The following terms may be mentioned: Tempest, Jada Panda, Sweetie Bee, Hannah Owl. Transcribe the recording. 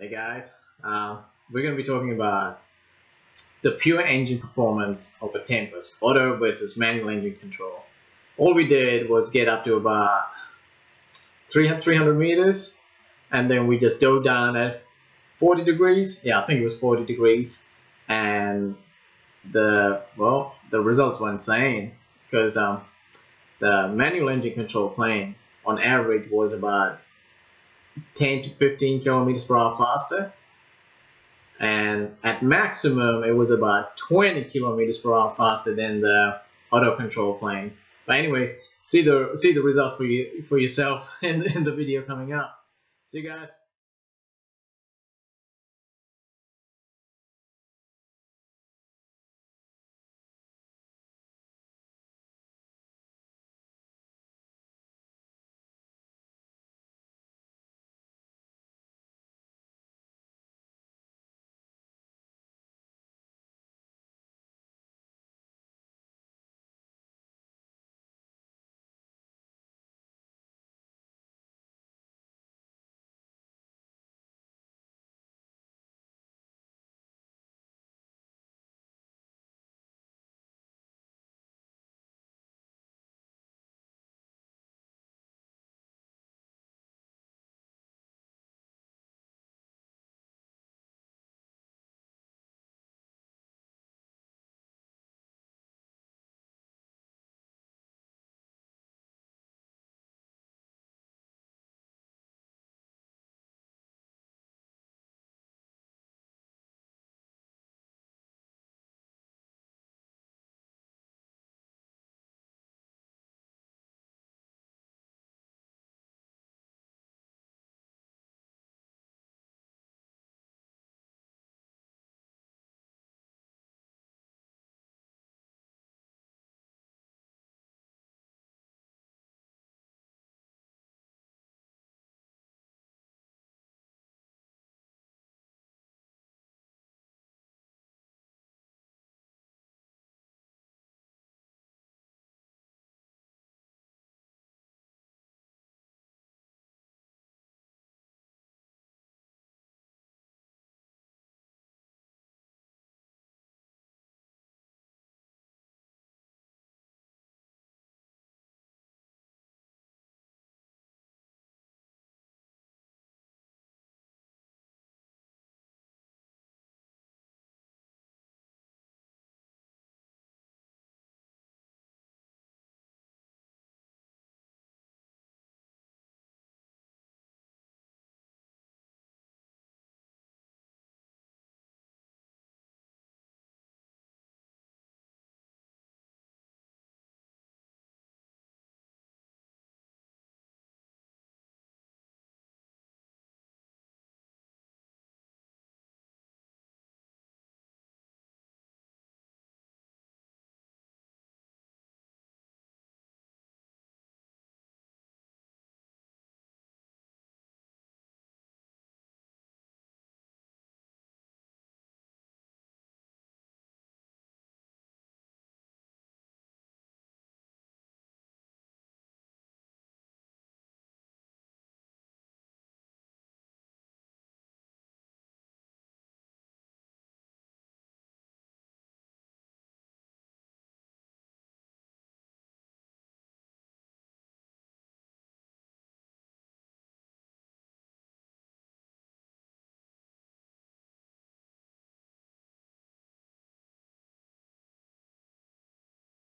Hey guys, we're going to be talking about the pure engine performance of a Tempest, auto versus manual engine control. All we did was get up to about 300 meters, and then we just dove down at 40 degrees. Yeah, I think it was 40 degrees, and the results were insane because the manual engine control plane on average was about 10 to 15 kilometers per hour faster, and at maximum it was about 20 kilometers per hour faster than the auto control plane. But anyways, see the results for yourself in the video coming up. See you guys.